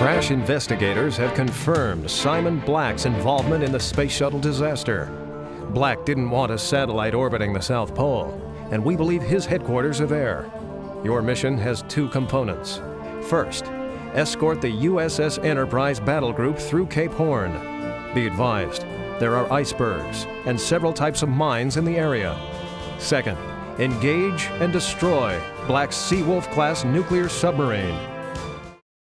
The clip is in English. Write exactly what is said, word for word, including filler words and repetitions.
Crash investigators have confirmed Simon Black's involvement in the Space Shuttle disaster. Black didn't want a satellite orbiting the South Pole, and we believe his headquarters are there. Your mission has two components. First, escort the U S S Enterprise battle group through Cape Horn. Be advised, there are icebergs and several types of mines in the area. Second, engage and destroy Black's Seawolf-class nuclear submarine.